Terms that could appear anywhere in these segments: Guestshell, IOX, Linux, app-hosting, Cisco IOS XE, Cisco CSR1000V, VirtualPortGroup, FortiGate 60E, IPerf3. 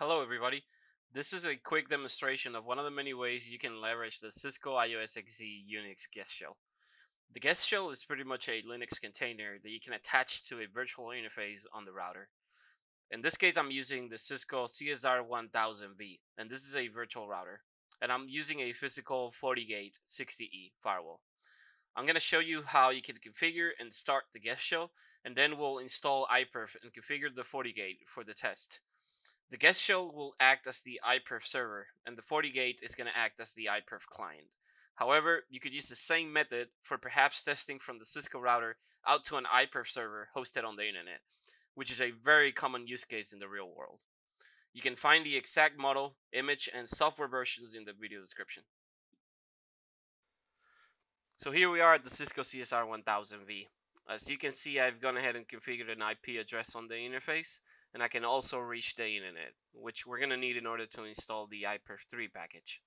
Hello everybody, this is a quick demonstration of one of the many ways you can leverage the Cisco IOS XE Unix Guestshell. The Guestshell is pretty much a Linux container that you can attach to a virtual interface on the router. In this case I'm using the Cisco CSR1000V, and this is a virtual router, and I'm using a physical FortiGate 60E firewall. I'm going to show you how you can configure and start the Guestshell, and then we'll install IPerf and configure the FortiGate for the test. The Guestshell will act as the IPerf server, and the FortiGate is going to act as the IPerf client. However, you could use the same method for perhaps testing from the Cisco router out to an IPerf server hosted on the internet, which is a very common use case in the real world. You can find the exact model, image, and software versions in the video description. So here we are at the Cisco CSR1000V. As you can see, I've gone ahead and configured an IP address on the interface, and I can also reach the internet, which we're going to need in order to install the IPerf3 package.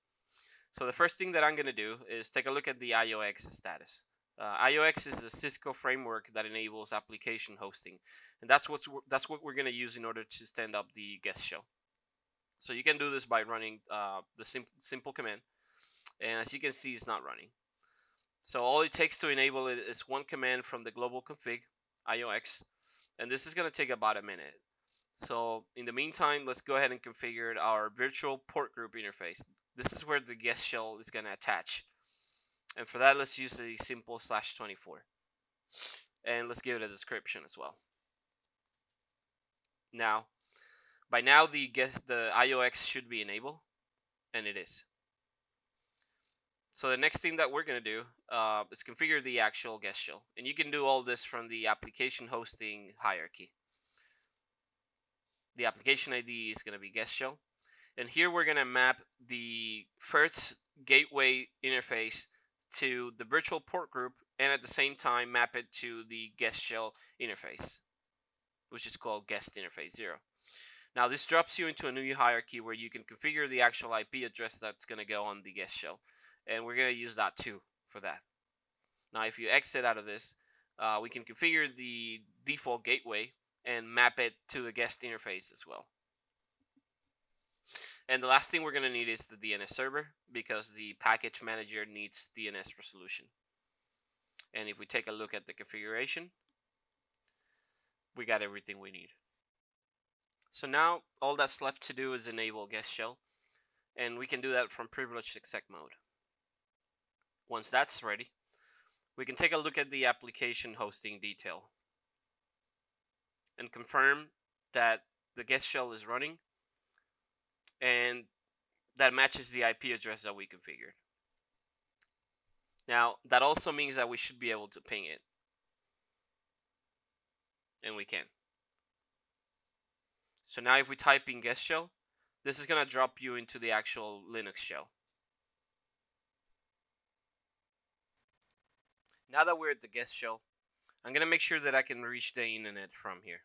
So the first thing that I'm going to do is take a look at the IOX status. IOX is the Cisco framework that enables application hosting, and that's what we're going to use in order to stand up the Guestshell. So you can do this by running the simple command, and as you can see, it's not running. So all it takes to enable it is one command from the global config IOX, and this is going to take about a minute. So in the meantime, let's go ahead and configure our virtual port group interface. This is where the Guestshell is going to attach. And for that, let's use a simple /24. And let's give it a description as well. Now, by now the IOX should be enabled, and it is. So the next thing that we're going to do is configure the actual Guestshell. And you can do all this from the application hosting hierarchy. The application ID is going to be Guestshell, and here we're going to map the first gateway interface to the virtual port group, and at the same time map it to the Guestshell interface, which is called guest interface 0. Now this drops you into a new hierarchy where you can configure the actual IP address that's going to go on the Guestshell, and we're going to use that too for that. Now if you exit out of this, we can configure the default gateway and map it to the guest interface as well. And the last thing we're going to need is the DNS server, because the package manager needs DNS resolution. And if we take a look at the configuration, we got everything we need. So now all that's left to do is enable Guestshell, and we can do that from privileged exec mode. Once that's ready, we can take a look at the application hosting detail and confirm that the Guestshell is running and that matches the IP address that we configured. Now that also means that we should be able to ping it, and we can. So now if we type in Guestshell, this is going to drop you into the actual Linux shell. Now that we're at the Guestshell, I'm going to make sure that I can reach the internet from here.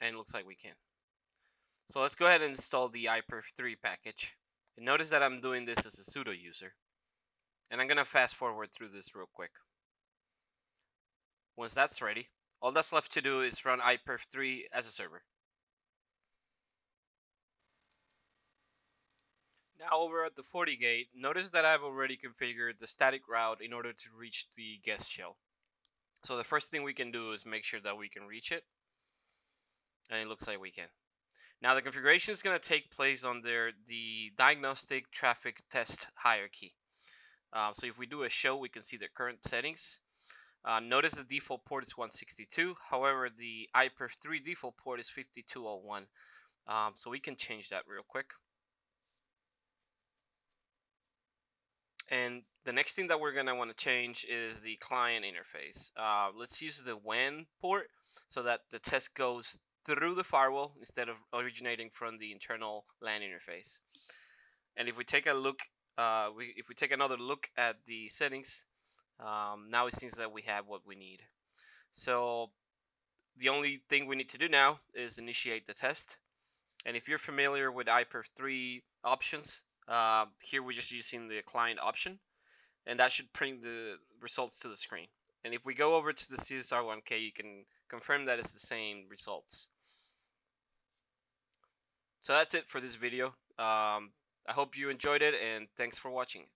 And it looks like we can. So let's go ahead and install the IPerf3 package. And notice that I'm doing this as a sudo user. And I'm going to fast forward through this real quick. Once that's ready, all that's left to do is run IPerf3 as a server. Now over at the FortiGate, notice that I've already configured the static route in order to reach the Guestshell. So the first thing we can do is make sure that we can reach it, and it looks like we can. Now the configuration is going to take place under the diagnostic traffic test hierarchy. So if we do a show, we can see the current settings. Notice the default port is 162, however the IPerf3 default port is 5201. So we can change that real quick. And the next thing that we're going to want to change is the client interface. Let's use the WAN port so that the test goes through the firewall instead of originating from the internal LAN interface. And if we take a look, if we take another look at the settings, now it seems that we have what we need. So the only thing we need to do now is initiate the test. And if you're familiar with IPerf3 options, here we're just using the client option, and that should print the results to the screen. And if we go over to the CSR1K, you can confirm that it's the same results. So that's it for this video. I hope you enjoyed it, and thanks for watching.